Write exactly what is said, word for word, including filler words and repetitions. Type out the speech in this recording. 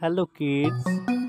Hello kids.